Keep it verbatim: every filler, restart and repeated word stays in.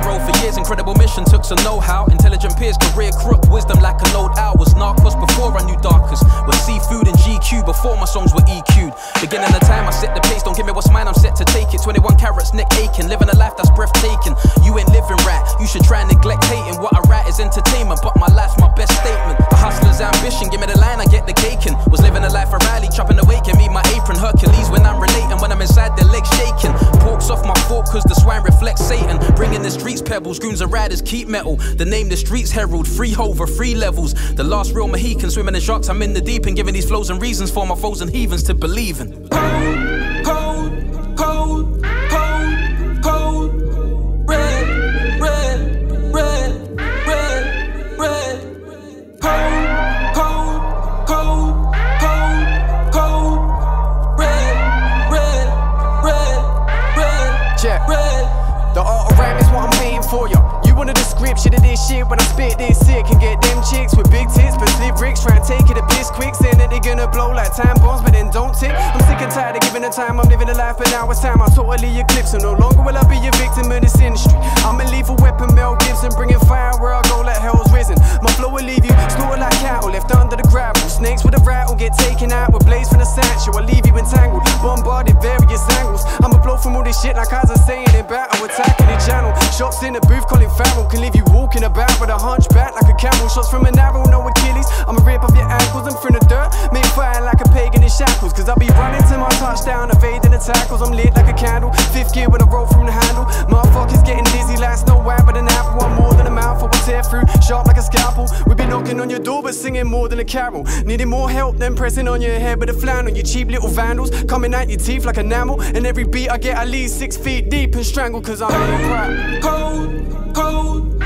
the road for years, incredible mission, took some know-how. Intelligent peers, career crook, wisdom like an old owl. Was Narcos before I knew Darkest, was Seafood and G Q before my songs were E Q'd. Beginning the time, I set the pace, don't give me what's mine, I'm set to take it. twenty-one carats, neck aching, living a life that's breathtaking. You ain't living right, you should try and neglect hating. What I write is entertainment, but my life's my best statement. A hustler's ambition, give me the line, I get the caking. Was living a life of Riley, chopping away, give me my apron. Hercules when I'm relating, when I'm inside their legs shaking. Pork's off my fork, cause the swine reflects Satan. Bringing the streets pebbles, goons and riders keep metal. The name the streets herald, free hover, free levels. The last real Mohican, swimming in sharks, I'm in the deep. And giving these flows and reasons for my foes and heathens to believe in. Cold, cold, cold, cold, cold. Red, red, red, red, red. Cold, cold, cold, cold, cold. Red, red, red, red. Check. Red. The art of rhyme is what I'm paying for ya. You want a description of this shit when I spit this sick. Can get them chicks with big tits but slit bricks. Try and take it a piss quick, saying that they gonna blow like time bombs but then don't tick. I'm sick and tired of giving the time, I'm living a life but now it's time I totally eclipse. And no longer will I be a victim of this industry. I'm a lethal weapon, Mel Gibson, bringing fire where I go like hell's risen. My flow will leave you slaughtered like cattle, left under the gravel. Snakes with a rattle get taken out with blades from the satchel. I leave you entangled, bombarded various angles. I'ma blow from all this shit like I was saying in battle. Attacking the channel, shots in the booth, Colin Farrell. Can leave you walking about with a hunchback like a camel. Shots from an arrow, no Achilles. I'ma rip off your ankles and through the dirt. Make fire like a pagan in shackles. Cause I'll be running till my touchdown, evading the tackles. I'm lit like a candle, fifth gear when I roll from the handle. Motherfuckers getting dizzy like Snow White with an apple. I'm more than a mouthful, I tear through, sharp like a scalpel. We be knocking on your door but singing more than a carol. Needing more help than pressing on your head with a flannel. You cheap little vandals, coming out your teeth like enamel. And every beat I get I leave six feet deep and strangled cause I'm cold, cold, cold.